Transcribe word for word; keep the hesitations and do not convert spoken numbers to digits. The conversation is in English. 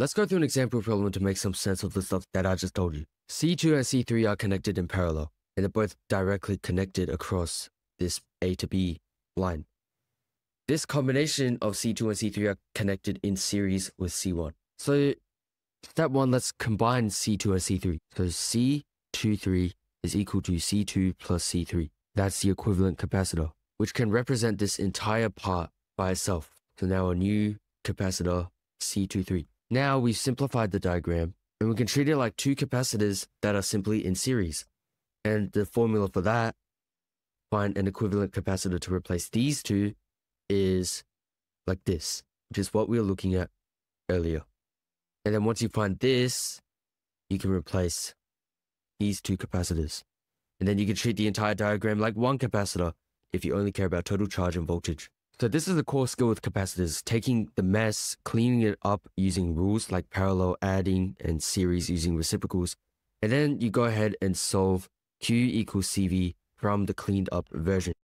Let's go through an example problem to make some sense of the stuff that I just told you. C two and C three are connected in parallel, and they're both directly connected across this A to B line. This combination of C two and C three are connected in series with C one. So step one, let's combine C two and C three. So C two three is equal to C two plus C three. That's the equivalent capacitor, which can represent this entire part by itself. So now a new capacitor, C two three. Now we've simplified the diagram, and we can treat it like two capacitors that are simply in series. And the formula for that, find an equivalent capacitor to replace these two, is like this, which is what we were looking at earlier. And then once you find this, you can replace these two capacitors. And then you can treat the entire diagram like one capacitor if you only care about total charge and voltage. So this is a core skill with capacitors, taking the mess, cleaning it up using rules like parallel adding and series using reciprocals. And then you go ahead and solve Q equals C V from the cleaned up version.